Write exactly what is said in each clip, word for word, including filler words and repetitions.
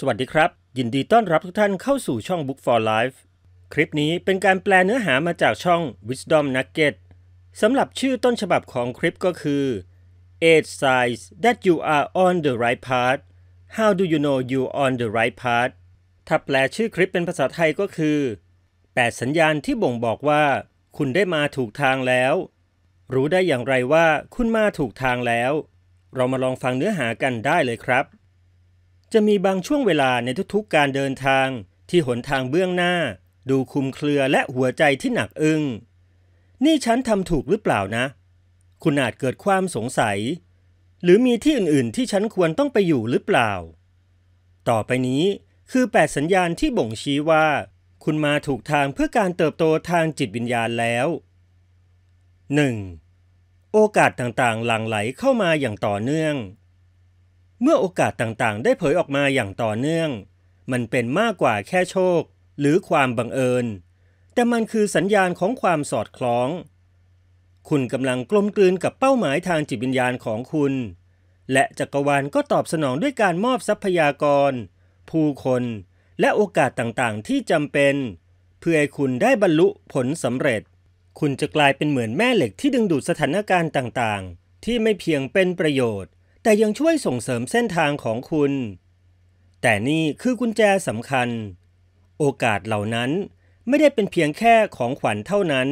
สวัสดีครับยินดีต้อนรับทุกท่านเข้าสู่ช่อง Book for Life คลิปนี้เป็นการแปลเนื้อหามาจากช่อง Wisdom Nuggets สำหรับชื่อต้นฉบับของคลิปก็คือ eight Signs That You Are On The Right Path How Do You Know You On The Right Path ถ้าแปลชื่อคลิปเป็นภาษาไทยก็คือแปดสัญญาณที่บ่งบอกว่าคุณได้มาถูกทางแล้วรู้ได้อย่างไรว่าคุณมาถูกทางแล้วเรามาลองฟังเนื้อหากันได้เลยครับจะมีบางช่วงเวลาในทุกๆการเดินทางที่หนทางเบื้องหน้าดูคลุมเครือและหัวใจที่หนักอึ้งนี่ฉันทำถูกหรือเปล่านะคุณอาจเกิดความสงสัยหรือมีที่อื่นๆที่ฉันควรต้องไปอยู่หรือเปล่าต่อไปนี้คือแปดสัญญาณที่บ่งชี้ว่าคุณมาถูกทางเพื่อการเติบโตทางจิตวิญญาณแล้ว หนึ่ง โอกาสต่างๆหลั่งไหลเข้ามาอย่างต่อเนื่องเมื่อโอกาสต่างๆได้เผยออกมาอย่างต่อเนื่องมันเป็นมากกว่าแค่โชคหรือความบังเอิญแต่มันคือสัญญาณของความสอดคล้องคุณกำลังกลมกลืนกับเป้าหมายทางจิตวิญญาณของคุณและจักรวาลก็ตอบสนองด้วยการมอบทรัพยากรผู้คนและโอกาสต่างๆที่จำเป็นเพื่อให้คุณได้บรรลุผลสำเร็จคุณจะกลายเป็นเหมือนแม่เหล็กที่ดึงดูดสถานการณ์ต่างๆที่ไม่เพียงเป็นประโยชน์แต่ยังช่วยส่งเสริมเส้นทางของคุณแต่นี่คือกุญแจสำคัญโอกาสเหล่านั้นไม่ได้เป็นเพียงแค่ของขวัญเท่านั้น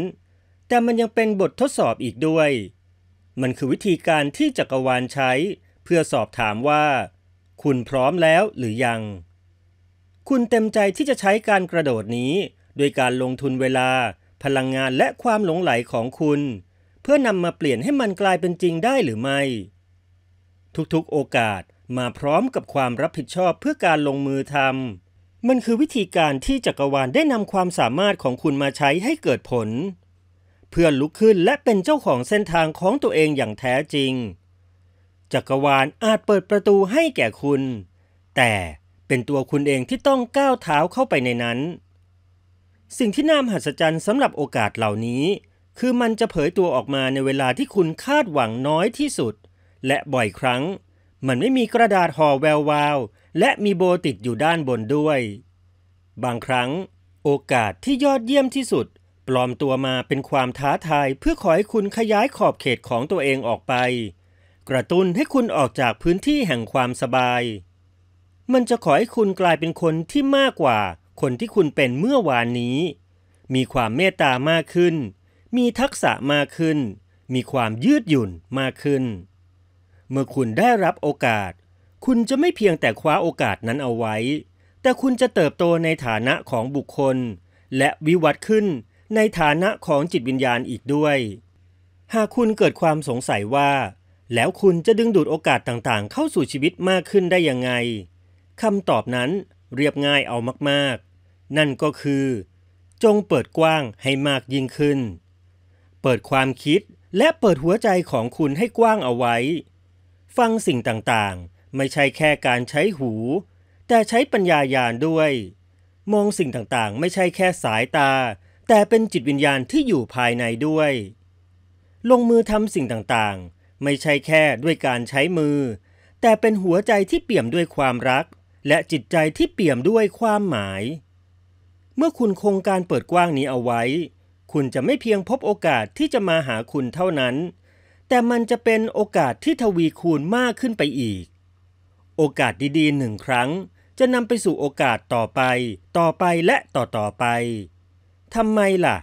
แต่มันยังเป็นบททดสอบอีกด้วยมันคือวิธีการที่จักรวาลใช้เพื่อสอบถามว่าคุณพร้อมแล้วหรือยังคุณเต็มใจที่จะใช้การกระโดดนี้โดยการลงทุนเวลาพลังงานและความหลงไหลของคุณเพื่อนำมาเปลี่ยนให้มันกลายเป็นจริงได้หรือไม่ทุกๆโอกาสมาพร้อมกับความรับผิดชอบเพื่อการลงมือทำมันคือวิธีการที่จักรวาลได้นำความสามารถของคุณมาใช้ให้เกิดผลเพื่อลุกขึ้นและเป็นเจ้าของเส้นทางของตัวเองอย่างแท้จริงจักรวาลอาจเปิดประตูให้แก่คุณแต่เป็นตัวคุณเองที่ต้องก้าวเท้าเข้าไปในนั้นสิ่งที่น่ามหัศจรรย์สำหรับโอกาสเหล่านี้คือมันจะเผยตัวออกมาในเวลาที่คุณคาดหวังน้อยที่สุดและบ่อยครั้งมันไม่มีกระดาษห่อแวววาวและมีโบติดอยู่ด้านบนด้วยบางครั้งโอกาสที่ยอดเยี่ยมที่สุดปลอมตัวมาเป็นความท้าทายเพื่อขอให้คุณขยายขอบเขตของตัวเองออกไปกระตุ้นให้คุณออกจากพื้นที่แห่งความสบายมันจะขอให้คุณกลายเป็นคนที่มากกว่าคนที่คุณเป็นเมื่อวานนี้มีความเมตตามากขึ้นมีทักษะมากขึ้นมีความยืดหยุ่นมากขึ้นเมื่อคุณได้รับโอกาสคุณจะไม่เพียงแต่คว้าโอกาสนั้นเอาไว้แต่คุณจะเติบโตในฐานะของบุคคลและวิวัฒน์ขึ้นในฐานะของจิตวิญญาณอีกด้วยหากคุณเกิดความสงสัยว่าแล้วคุณจะดึงดูดโอกาสต่างๆเข้าสู่ชีวิตมากขึ้นได้ยังไงคำตอบนั้นเรียบง่ายเอามากๆนั่นก็คือจงเปิดกว้างให้มากยิ่งขึ้นเปิดความคิดและเปิดหัวใจของคุณให้กว้างเอาไว้ฟังสิ่งต่างๆไม่ใช่แค่การใช้หูแต่ใช้ปัญญาญาณด้วยมองสิ่งต่างๆไม่ใช่แค่สายตาแต่เป็นจิตวิญญาณที่อยู่ภายในด้วยลงมือทำสิ่งต่างๆไม่ใช่แค่ด้วยการใช้มือแต่เป็นหัวใจที่เปี่ยมด้วยความรักและจิตใจที่เปี่ยมด้วยความหมายเมื่อคุณคงการเปิดกว้างนี้เอาไว้คุณจะไม่เพียงพบโอกาสที่จะมาหาคุณเท่านั้นแต่มันจะเป็นโอกาสที่ทวีคูณมากขึ้นไปอีกโอกาสดีๆหนึ่งครั้งจะนำไปสู่โอกาสต่อไปต่อไปและต่อๆไปทำไมล่ะ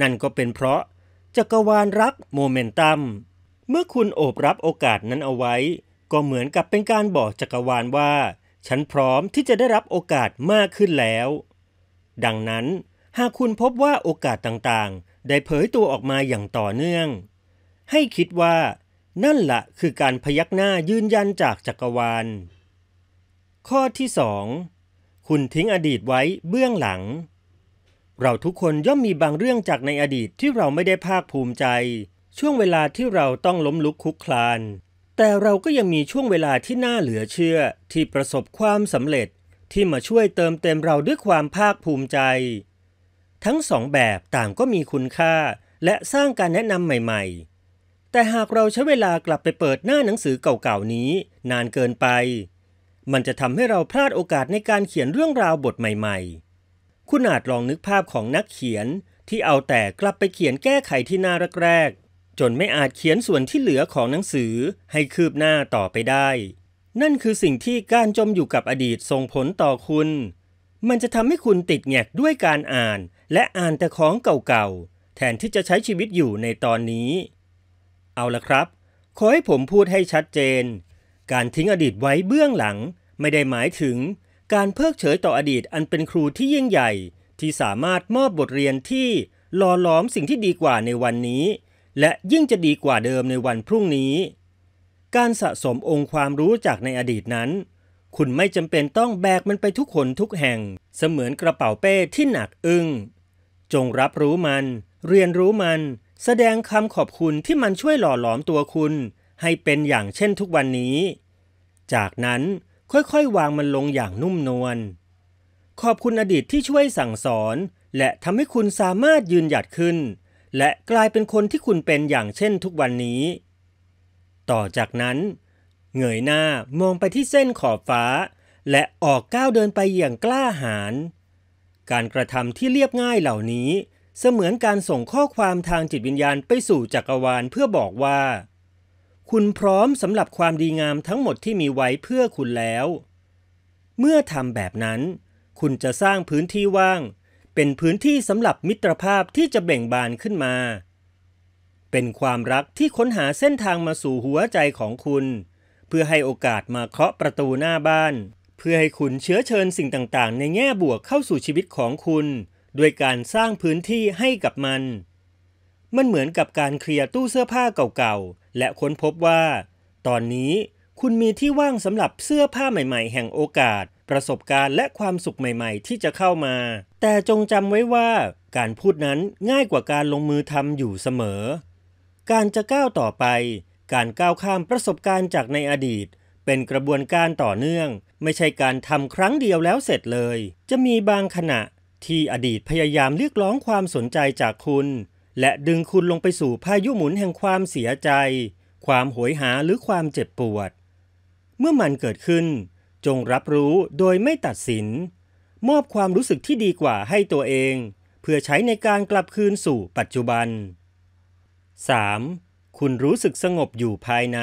นั่นก็เป็นเพราะจักรวาลรักโมเมนตัมเมื่อคุณโอบรับโอกาสนั้นเอาไว้ก็เหมือนกับเป็นการบอกจักรวาลว่าฉันพร้อมที่จะได้รับโอกาสมากขึ้นแล้วดังนั้นหากคุณพบว่าโอกาสต่างๆได้เผยตัวออกมาอย่างต่อเนื่องให้คิดว่านั่นล่ะคือการพยักหน้ายืนยันจากจักรวาลข้อที่สองคุณทิ้งอดีตไว้เบื้องหลังเราทุกคนย่อมมีบางเรื่องจากในอดีตที่เราไม่ได้ภาคภูมิใจช่วงเวลาที่เราต้องล้มลุกคลุกคลานแต่เราก็ยังมีช่วงเวลาที่น่าเหลือเชื่อที่ประสบความสำเร็จที่มาช่วยเติมเต็มเราด้วยความภาคภูมิใจทั้งสองแบบต่างก็มีคุณค่าและสร้างการแนะนำใหม่ๆแต่หากเราใช้เวลากลับไปเปิดหน้าหนังสือเก่าๆนี้นานเกินไป มันจะทำให้เราพลาดโอกาสในการเขียนเรื่องราวบทใหม่ๆคุณอาจลองนึกภาพของนักเขียนที่เอาแต่กลับไปเขียนแก้ไขที่หน้าแรกๆจนไม่อาจเขียนส่วนที่เหลือของหนังสือให้คืบหน้าต่อไปได้นั่นคือสิ่งที่การจมอยู่กับอดีตส่งผลต่อคุณมันจะทำให้คุณติดแงกด้วยการอ่านและอ่านแต่ของเก่าๆแทนที่จะใช้ชีวิตอยู่ในตอนนี้เอาละครับขอให้ผมพูดให้ชัดเจนการทิ้งอดีตไว้เบื้องหลังไม่ได้หมายถึงการเพิกเฉยต่ออดีตอันเป็นครูที่ยิ่งใหญ่ที่สามารถมอบบทเรียนที่หล่อหลอมสิ่งที่ดีกว่าในวันนี้และยิ่งจะดีกว่าเดิมในวันพรุ่งนี้การสะสมองค์ความรู้จากในอดีตนั้นคุณไม่จำเป็นต้องแบกมันไปทุกหนทุกแห่งเสมือนกระเป๋าเป้ที่หนักอึ้งจงรับรู้มันเรียนรู้มันแสดงคำขอบคุณที่มันช่วยหล่อหลอมตัวคุณให้เป็นอย่างเช่นทุกวันนี้จากนั้นค่อยๆวางมันลงอย่างนุ่มนวลขอบคุณอดีตที่ช่วยสั่งสอนและทำให้คุณสามารถยืนหยัดขึ้นและกลายเป็นคนที่คุณเป็นอย่างเช่นทุกวันนี้ต่อจากนั้นเงยหน้ามองไปที่เส้นขอบฟ้าและออกก้าวเดินไปอย่างกล้าหาญการกระทำที่เรียบง่ายเหล่านี้เสมือนการส่งข้อความทางจิตวิญญาณไปสู่จักรวาลเพื่อบอกว่าคุณพร้อมสำหรับความดีงามทั้งหมดที่มีไว้เพื่อคุณแล้วเมื่อทำแบบนั้นคุณจะสร้างพื้นที่ว่างเป็นพื้นที่สำหรับมิตรภาพที่จะเบ่งบานขึ้นมาเป็นความรักที่ค้นหาเส้นทางมาสู่หัวใจของคุณเพื่อให้โอกาสมาเคาะประตูหน้าบ้านเพื่อให้คุณเชื้อเชิญสิ่งต่างๆในแง่บวกเข้าสู่ชีวิตของคุณด้วยการสร้างพื้นที่ให้กับมันมันเหมือนกับการเคลียร์ตู้เสื้อผ้าเก่าๆและค้นพบว่าตอนนี้คุณมีที่ว่างสำหรับเสื้อผ้าใหม่ๆแห่งโอกาสประสบการณ์และความสุขใหม่ๆที่จะเข้ามาแต่จงจำไว้ว่าการพูดนั้นง่ายกว่าการลงมือทำอยู่เสมอการจะก้าวต่อไปการก้าวข้ามประสบการณ์จากในอดีตเป็นกระบวนการต่อเนื่องไม่ใช่การทำครั้งเดียวแล้วเสร็จเลยจะมีบางขณะที่อดีตพยายามเรียกร้องความสนใจจากคุณและดึงคุณลงไปสู่พายุหมุนแห่งความเสียใจความโหยหาหรือความเจ็บปวดเมื่อมันเกิดขึ้นจงรับรู้โดยไม่ตัดสินมอบความรู้สึกที่ดีกว่าให้ตัวเองเพื่อใช้ในการกลับคืนสู่ปัจจุบันสามคุณรู้สึกสงบอยู่ภายใน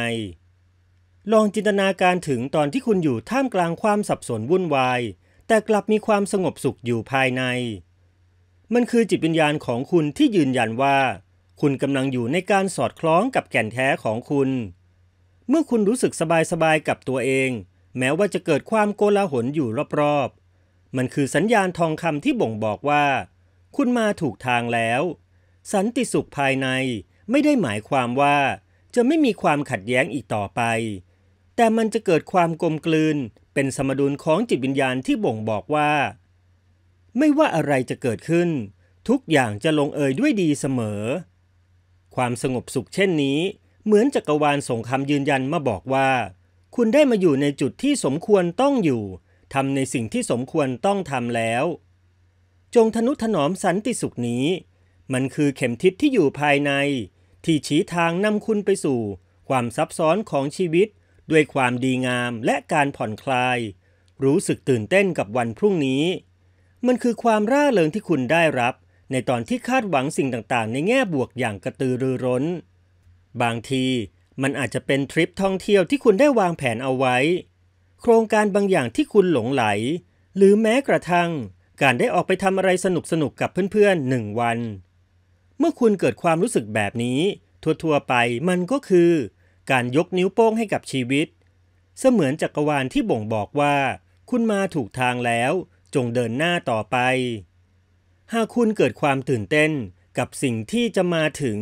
ลองจินตนาการถึงตอนที่คุณอยู่ท่ามกลางความสับสนวุ่นวายแต่กลับมีความสงบสุขอยู่ภายในมันคือจิตวิญญาณของคุณที่ยืนยันว่าคุณกำลังอยู่ในการสอดคล้องกับแก่นแท้ของคุณเมื่อคุณรู้สึกสบายๆกับตัวเองแม้ว่าจะเกิดความโกลาหลอยู่รอบๆมันคือสัญญาณทองคำที่บ่งบอกว่าคุณมาถูกทางแล้วสันติสุขภายในไม่ได้หมายความว่าจะไม่มีความขัดแย้งอีกต่อไปแต่มันจะเกิดความกลมกลืนเป็นสมดุลของจิตวิญญาณที่บ่งบอกว่าไม่ว่าอะไรจะเกิดขึ้นทุกอย่างจะลงเอยด้วยดีเสมอความสงบสุขเช่นนี้เหมือนจักรวาลส่งคำยืนยันมาบอกว่าคุณได้มาอยู่ในจุดที่สมควรต้องอยู่ทำในสิ่งที่สมควรต้องทำแล้วจงทนุถนอมสันติสุขนี้มันคือเข็มทิศที่อยู่ภายในที่ชี้ทางนำคุณไปสู่ความซับซ้อนของชีวิตด้วยความดีงามและการผ่อนคลายรู้สึกตื่นเต้นกับวันพรุ่งนี้มันคือความร่าเริงที่คุณได้รับในตอนที่คาดหวังสิ่งต่างๆในแง่บวกอย่างกระตือรือร้นบางทีมันอาจจะเป็นทริปท่องเที่ยวที่คุณได้วางแผนเอาไว้โครงการบางอย่างที่คุณหลงไหลหรือแม้กระทั่งการได้ออกไปทำอะไรสนุกๆกับเพื่อนๆหนึ่งวันเมื่อคุณเกิดความรู้สึกแบบนี้ทั่วๆไปมันก็คือการยกนิ้วโป้งให้กับชีวิตเสมือนจักรวาลที่บ่งบอกว่าคุณมาถูกทางแล้วจงเดินหน้าต่อไปหากคุณเกิดความตื่นเต้นกับสิ่งที่จะมาถึง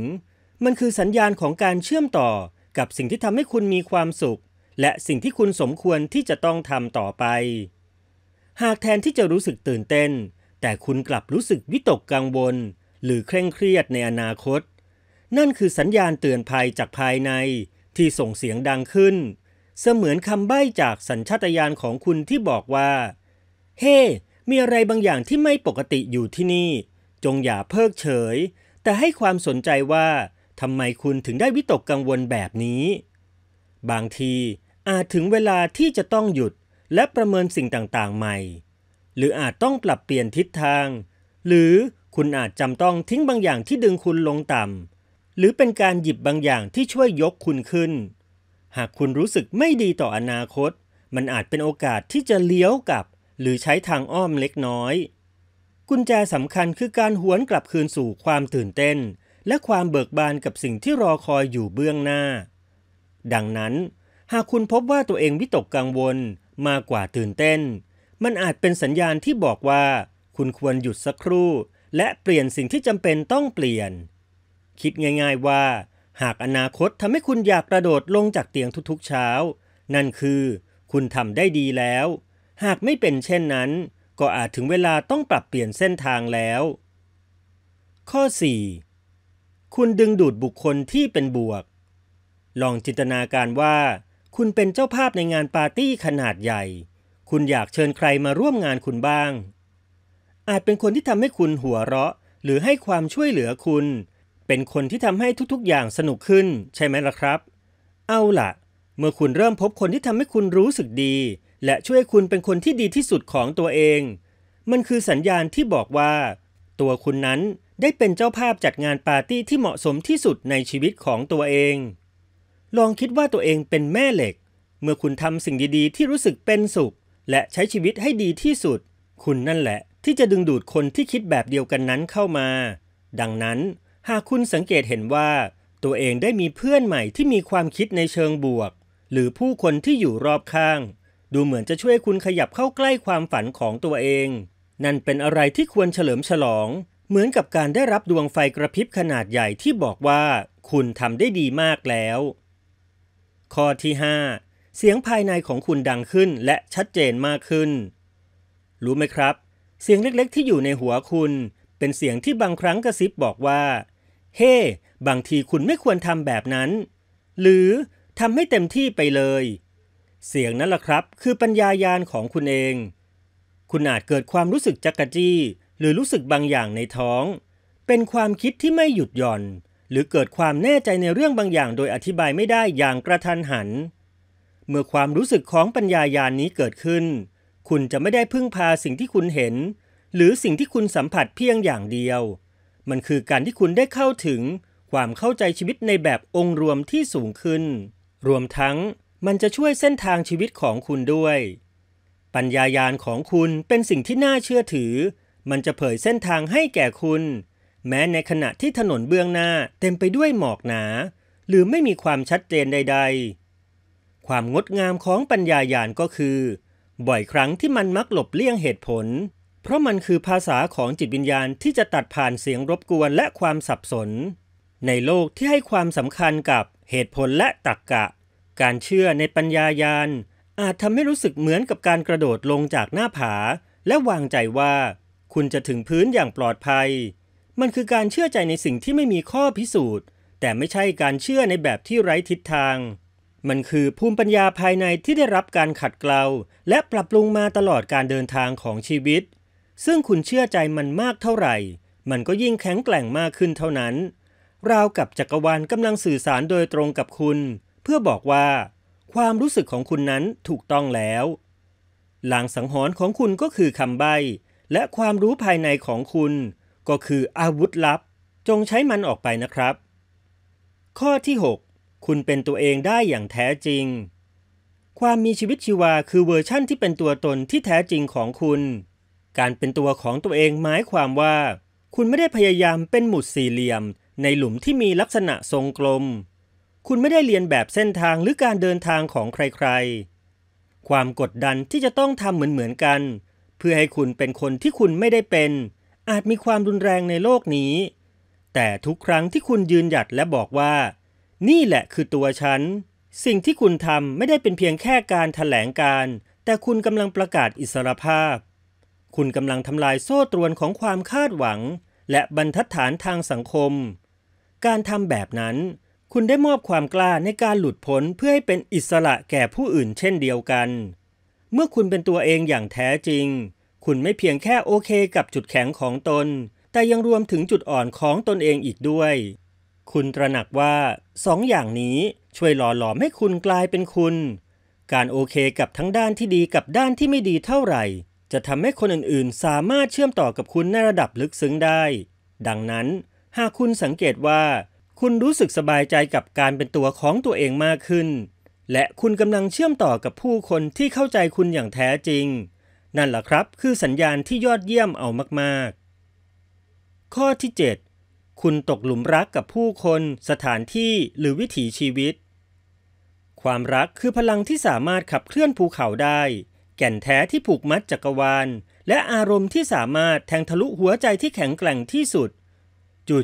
มันคือสัญญาณของการเชื่อมต่อกับสิ่งที่ทำให้คุณมีความสุขและสิ่งที่คุณสมควรที่จะต้องทำต่อไปหากแทนที่จะรู้สึกตื่นเต้นแต่คุณกลับรู้สึกวิตกกังวลหรือเคร่งเครียดในอนาคตนั่นคือสัญญาณเตือนภัยจากภายในที่ส่งเสียงดังขึ้นเสมือนคำใบ้จากสัญชาตญาณของคุณที่บอกว่าเฮ้ hey, มีอะไรบางอย่างที่ไม่ปกติอยู่ที่นี่จงอย่าเพิกเฉยแต่ให้ความสนใจว่าทำไมคุณถึงได้วิตกกังวลแบบนี้บางทีอาจถึงเวลาที่จะต้องหยุด และประเมินสิ่งต่างๆใหม่หรืออาจต้องปรับเปลี่ยนทิศทางหรือคุณอาจจำต้องทิ้งบางอย่างที่ดึงคุณลงต่ำหรือเป็นการหยิบบางอย่างที่ช่วยยกคุณขึ้นหากคุณรู้สึกไม่ดีต่ออนาคตมันอาจเป็นโอกาสที่จะเลี้ยวกลับหรือใช้ทางอ้อมเล็กน้อยกุญแจสำคัญคือการหวนกลับคืนสู่ความตื่นเต้นและความเบิกบานกับสิ่งที่รอคอยอยู่เบื้องหน้าดังนั้นหากคุณพบว่าตัวเองวิตกกังวลมากกว่าตื่นเต้นมันอาจเป็นสัญญาณที่บอกว่าคุณควรหยุดสักครู่และเปลี่ยนสิ่งที่จำเป็นต้องเปลี่ยนคิดง่ายๆว่าหากอนาคตทำให้คุณอยากกระโดดลงจากเตียงทุกๆเช้านั่นคือคุณทำได้ดีแล้วหากไม่เป็นเช่นนั้นก็อาจถึงเวลาต้องปรับเปลี่ยนเส้นทางแล้วข้อสี่คุณดึงดูดบุคคลที่เป็นบวกลองจินตนาการว่าคุณเป็นเจ้าภาพในงานปาร์ตี้ขนาดใหญ่คุณอยากเชิญใครมาร่วมงานคุณบ้างอาจเป็นคนที่ทำให้คุณหัวเราะหรือให้ความช่วยเหลือคุณเป็นคนที่ทำให้ทุกๆอย่างสนุกขึ้นใช่ไหมล่ะครับเอาล่ะเมื่อคุณเริ่มพบคนที่ทำให้คุณรู้สึกดีและช่วยคุณเป็นคนที่ดีที่สุดของตัวเองมันคือสัญญาณที่บอกว่าตัวคุณนั้นได้เป็นเจ้าภาพจัดงานปาร์ตี้ที่เหมาะสมที่สุดในชีวิตของตัวเองลองคิดว่าตัวเองเป็นแม่เหล็กเมื่อคุณทำสิ่งดีๆที่รู้สึกเป็นสุขและใช้ชีวิตให้ดีที่สุดคุณนั่นแหละที่จะดึงดูดคนที่คิดแบบเดียวกันนั้นเข้ามาดังนั้นหากคุณสังเกตเห็นว่าตัวเองได้มีเพื่อนใหม่ที่มีความคิดในเชิงบวกหรือผู้คนที่อยู่รอบข้างดูเหมือนจะช่วยคุณขยับเข้าใกล้ความฝันของตัวเองนั่นเป็นอะไรที่ควรเฉลิมฉลองเหมือนกับการได้รับดวงไฟกระพริบขนาดใหญ่ที่บอกว่าคุณทำได้ดีมากแล้วข้อที่ห้าเสียงภายในของคุณดังขึ้นและชัดเจนมากขึ้นรู้ไหมครับเสียงเล็กๆที่อยู่ในหัวคุณเป็นเสียงที่บางครั้งกระซิบบอกว่าเฮ้ hey, บางทีคุณไม่ควรทำแบบนั้นหรือทำให้เต็มที่ไปเลยเสียงนั้นล่ะครับคือปัญญายาณของคุณเองคุณอาจเกิดความรู้สึกจักจี้หรือรู้สึกบางอย่างในท้องเป็นความคิดที่ไม่หยุดหย่อนหรือเกิดความแน่ใจในเรื่องบางอย่างโดยอธิบายไม่ได้อย่างกระทันหันเมื่อความรู้สึกของปัญญายาณนี้เกิดขึ้นคุณจะไม่ได้พึ่งพาสิ่งที่คุณเห็นหรือสิ่งที่คุณสัมผัสเพียงอย่างเดียวมันคือการที่คุณได้เข้าถึงความเข้าใจชีวิตในแบบองค์รวมที่สูงขึ้นรวมทั้งมันจะช่วยเส้นทางชีวิตของคุณด้วยปัญญายาณของคุณเป็นสิ่งที่น่าเชื่อถือมันจะเผยเส้นทางให้แก่คุณแม้ในขณะที่ถนนเบื้องหน้าเต็มไปด้วยหมอกหนาหรือไม่มีความชัดเจนใดๆความงดงามของปัญญายาณก็คือบ่อยครั้งที่มันมักหลบเลี่ยงเหตุผลเพราะมันคือภาษาของจิตวิญญาณที่จะตัดผ่านเสียงรบกวนและความสับสนในโลกที่ให้ความสำคัญกับเหตุผลและตรรกะการเชื่อในปัญญายาณอาจทำให้รู้สึกเหมือนกับการกระโดดลงจากหน้าผาและวางใจว่าคุณจะถึงพื้นอย่างปลอดภัยมันคือการเชื่อใจในสิ่งที่ไม่มีข้อพิสูจน์แต่ไม่ใช่การเชื่อในแบบที่ไร้ทิศทางมันคือภูมิปัญญาภายในที่ได้รับการขัดเกลาและปรับปรุงมาตลอดการเดินทางของชีวิตซึ่งคุณเชื่อใจมันมากเท่าไหร่มันก็ยิ่งแข็งแกร่งมากขึ้นเท่านั้นราวกับจักรวาลกำลังสื่อสารโดยตรงกับคุณเพื่อบอกว่าความรู้สึกของคุณนั้นถูกต้องแล้วลางสังหรณ์ของคุณก็คือคำใบ้และความรู้ภายในของคุณก็คืออาวุธลับจงใช้มันออกไปนะครับข้อที่หกคุณเป็นตัวเองได้อย่างแท้จริงความมีชีวิตชีวาคือเวอร์ชั่นที่เป็นตัวตนที่แท้จริงของคุณการเป็นตัวของตัวเองหมายความว่าคุณไม่ได้พยายามเป็นหมุดสี่เหลี่ยมในหลุมที่มีลักษณะทรงกลมคุณไม่ได้เรียนแบบเส้นทางหรือการเดินทางของใครๆความกดดันที่จะต้องทำเหมือนๆกันเพื่อให้คุณเป็นคนที่คุณไม่ได้เป็นอาจมีความรุนแรงในโลกนี้แต่ทุกครั้งที่คุณยืนหยัดและบอกว่านี่แหละคือตัวฉันสิ่งที่คุณทำไม่ได้เป็นเพียงแค่การแถลงการแต่คุณกำลังประกาศอิสรภาพคุณกำลังทำลายโซ่ตรวนของความคาดหวังและบรรทัดฐานทางสังคมการทำแบบนั้นคุณได้มอบความกล้าในการหลุดพ้นเพื่อให้เป็นอิสระแก่ผู้อื่นเช่นเดียวกันเมื่อคุณเป็นตัวเองอย่างแท้จริงคุณไม่เพียงแค่โอเคกับจุดแข็งของตนแต่ยังรวมถึงจุดอ่อนของตนเองอีกด้วยคุณตระหนักว่าสองอย่างนี้ช่วยหล่อหลอมให้คุณกลายเป็นคุณ การโอเคกับทั้งด้านที่ดีกับด้านที่ไม่ดีเท่าไหร่จะทำให้คนอื่นๆสามารถเชื่อมต่อกับคุณในระดับลึกซึ้งได้ดังนั้นหากคุณสังเกตว่าคุณรู้สึกสบายใจกับการเป็นตัวของตัวเองมากขึ้นและคุณกำลังเชื่อมต่อกับผู้คนที่เข้าใจคุณอย่างแท้จริงนั่นแหละครับคือสัญญาณที่ยอดเยี่ยมเอามากๆข้อที่เจ็ดคุณตกหลุมรักกับผู้คนสถานที่หรือวิถีชีวิตความรักคือพลังที่สามารถขับเคลื่อนภูเขาได้แก่นแท้ที่ผูกมัดจักรวาลและอารมณ์ที่สามารถแทงทะลุหัวใจที่แข็งแกร่งที่สุด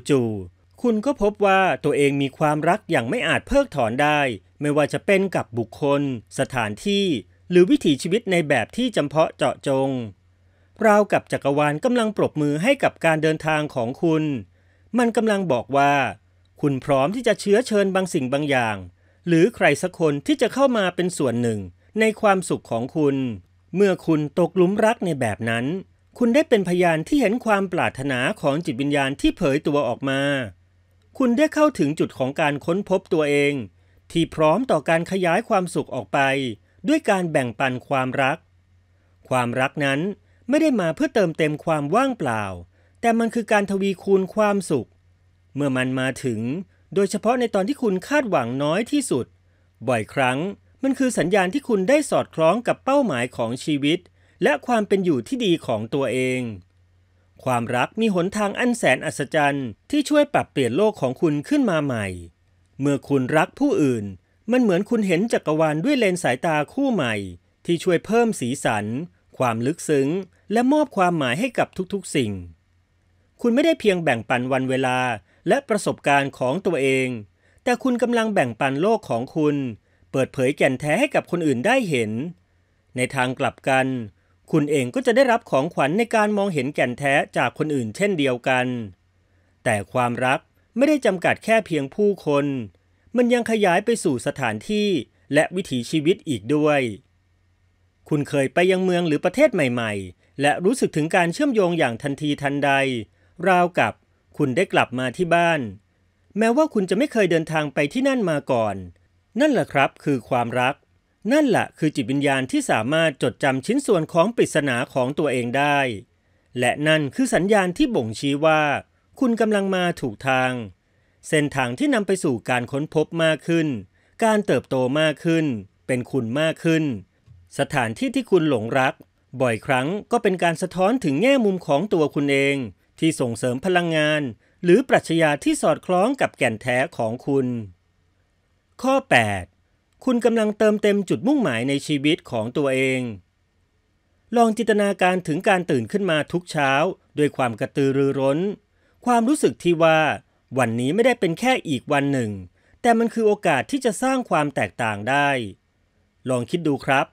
จู่ๆคุณก็พบว่าตัวเองมีความรักอย่างไม่อาจเพิกถอนได้ไม่ว่าจะเป็นกับบุคคลสถานที่หรือวิถีชีวิตในแบบที่จำเพาะเจาะจงราวกับจักรวาลกำลังปรบมือให้กับการเดินทางของคุณมันกำลังบอกว่าคุณพร้อมที่จะเชื้อเชิญบางสิ่งบางอย่างหรือใครสักคนที่จะเข้ามาเป็นส่วนหนึ่งในความสุขของคุณเมื่อคุณตกหลุมรักในแบบนั้นคุณได้เป็นพยานที่เห็นความปรารถนาของจิตวิญญาณที่เผยตัวออกมาคุณได้เข้าถึงจุดของการค้นพบตัวเองที่พร้อมต่อการขยายความสุขออกไปด้วยการแบ่งปันความรักความรักนั้นไม่ได้มาเพื่อเติมเต็มความว่างเปล่าแต่มันคือการทวีคูณความสุขเมื่อมันมาถึงโดยเฉพาะในตอนที่คุณคาดหวังน้อยที่สุดบ่อยครั้งมันคือสัญญาณที่คุณได้สอดคล้องกับเป้าหมายของชีวิตและความเป็นอยู่ที่ดีของตัวเองความรักมีหนทางอันแสนอัศจรรย์ที่ช่วยปรับเปลี่ยนโลกของคุณขึ้นมาใหม่เมื่อคุณรักผู้อื่นมันเหมือนคุณเห็นจักรวาลด้วยเลนส์สายตาคู่ใหม่ที่ช่วยเพิ่มสีสันความลึกซึ้งและมอบความหมายให้กับทุกๆสิ่งคุณไม่ได้เพียงแบ่งปันวันเวลาและประสบการณ์ของตัวเองแต่คุณกำลังแบ่งปันโลกของคุณเปิดเผยแก่นแท้ให้กับคนอื่นได้เห็นในทางกลับกันคุณเองก็จะได้รับของขวัญในการมองเห็นแก่นแท้จากคนอื่นเช่นเดียวกันแต่ความรักไม่ได้จำกัดแค่เพียงผู้คนมันยังขยายไปสู่สถานที่และวิถีชีวิตอีกด้วยคุณเคยไปยังเมืองหรือประเทศใหม่ๆและรู้สึกถึงการเชื่อมโยงอย่างทันทีทันใดราวกับคุณได้กลับมาที่บ้านแม้ว่าคุณจะไม่เคยเดินทางไปที่นั่นมาก่อนนั่นแหละครับคือความรักนั่นแหละคือจิตวิญญาณที่สามารถจดจำชิ้นส่วนของปริศนาของตัวเองได้และนั่นคือสัญญาณที่บ่งชี้ว่าคุณกำลังมาถูกทางเส้นทางที่นำไปสู่การค้นพบมากขึ้นการเติบโตมากขึ้นเป็นคุณมากขึ้นสถานที่ที่คุณหลงรักบ่อยครั้งก็เป็นการสะท้อนถึงแง่มุมของตัวคุณเองที่ส่งเสริมพลังงานหรือปรัชญาที่สอดคล้องกับแก่นแท้ของคุณข้อแปดคุณกำลังเติมเต็มจุดมุ่งหมายในชีวิตของตัวเองลองจินตนาการถึงการตื่นขึ้นมาทุกเช้าด้วยความกระตือรือร้นความรู้สึกที่ว่าวันนี้ไม่ได้เป็นแค่อีกวันหนึ่งแต่มันคือโอกาสที่จะสร้างความแตกต่างได้ลองคิดดูครับ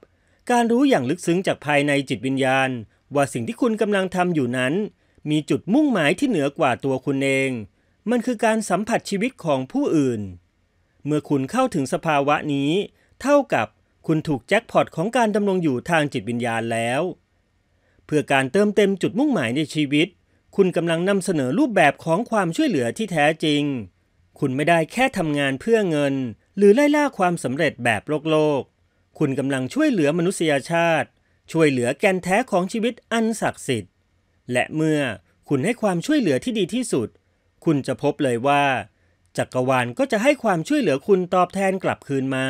การรู้อย่างลึกซึ้งจากภายในจิตวิญญาณว่าสิ่งที่คุณกำลังทำอยู่นั้นมีจุดมุ่งหมายที่เหนือกว่าตัวคุณเองมันคือการสัมผัสชีวิตของผู้อื่นเมื่อคุณเข้าถึงสภาวะนี้เท่ากับคุณถูกแจ็คพอตของการดำรงอยู่ทางจิตวิญญาณแล้วเพื่อการเติมเต็มจุดมุ่งหมายในชีวิตคุณกำลังนำเสนอรูปแบบของความช่วยเหลือที่แท้จริงคุณไม่ได้แค่ทำงานเพื่อเงินหรือไล่ล่าความสำเร็จแบบโลกโลกคุณกำลังช่วยเหลือมนุษยชาติช่วยเหลือแก่นแท้ของชีวิตอันศักดิ์สิทธิ์และเมื่อคุณให้ความช่วยเหลือที่ดีที่สุดคุณจะพบเลยว่าจักรวาลก็จะให้ความช่วยเหลือคุณตอบแทนกลับคืนมา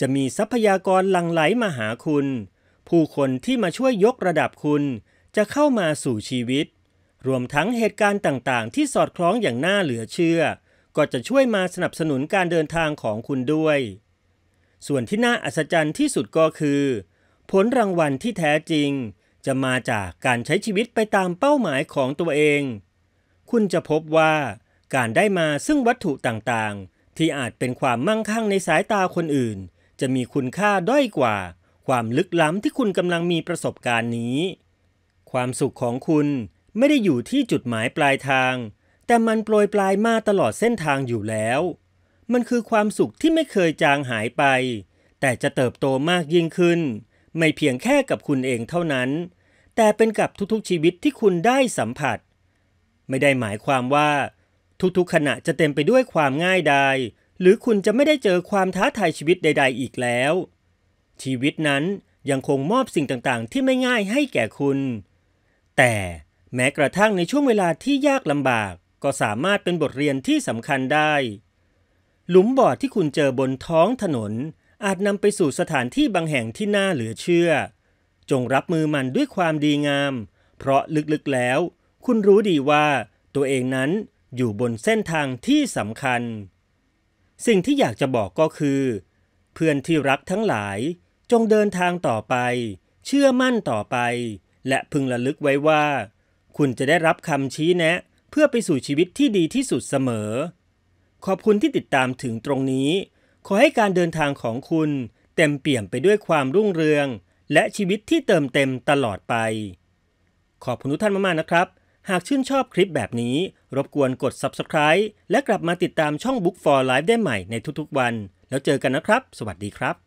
จะมีทรัพยากรหลั่งไหลมาหาคุณผู้คนที่มาช่วยยกระดับคุณจะเข้ามาสู่ชีวิตรวมทั้งเหตุการณ์ต่างๆที่สอดคล้องอย่างน่าเหลือเชื่อก็จะช่วยมาสนับสนุนการเดินทางของคุณด้วยส่วนที่น่าอัศจรรย์ที่สุดก็คือผลรางวัลที่แท้จริงจะมาจากการใช้ชีวิตไปตามเป้าหมายของตัวเองคุณจะพบว่าการได้มาซึ่งวัตถุต่างๆที่อาจเป็นความมั่งคั่งในสายตาคนอื่นจะมีคุณค่าด้อยกว่าความลึกล้ำที่คุณกำลังมีประสบการณ์นี้ความสุขของคุณไม่ได้อยู่ที่จุดหมายปลายทางแต่มันโปรยปลายมาตลอดเส้นทางอยู่แล้วมันคือความสุขที่ไม่เคยจางหายไปแต่จะเติบโตมากยิ่งขึ้นไม่เพียงแค่กับคุณเองเท่านั้นแต่เป็นกับทุกๆชีวิตที่คุณได้สัมผัสไม่ได้หมายความว่าทุกๆขณะจะเต็มไปด้วยความง่ายดายหรือคุณจะไม่ได้เจอความท้าทายชีวิตใดๆอีกแล้ว ชีวิตนั้นยังคงมอบสิ่งต่างๆที่ไม่ง่ายให้แก่คุณแต่แม้กระทั่งในช่วงเวลาที่ยากลำบากก็สามารถเป็นบทเรียนที่สำคัญได้หลุมบ่อที่คุณเจอบนท้องถนนอาจนำไปสู่สถานที่บางแห่งที่น่าเหลือเชื่อจงรับมือมันด้วยความดีงามเพราะลึกๆแล้วคุณรู้ดีว่าตัวเองนั้นอยู่บนเส้นทางที่สำคัญสิ่งที่อยากจะบอกก็คือเพื่อนที่รักทั้งหลายจงเดินทางต่อไปเชื่อมั่นต่อไปและพึงระลึกไว้ว่าคุณจะได้รับคำชี้แนะเพื่อไปสู่ชีวิตที่ดีที่สุดเสมอขอบคุณที่ติดตามถึงตรงนี้ขอให้การเดินทางของคุณเต็มเปี่ยมไปด้วยความรุ่งเรืองและชีวิตที่เติมเต็มตลอดไปขอบคุณทุกท่านมากๆนะครับหากชื่นชอบคลิปแบบนี้รบกวนกด ซับสไครบ์ และกลับมาติดตามช่อง บุ๊ก ฟอร์ ไลฟ์ ได้ใหม่ในทุกๆวันแล้วเจอกันนะครับสวัสดีครับ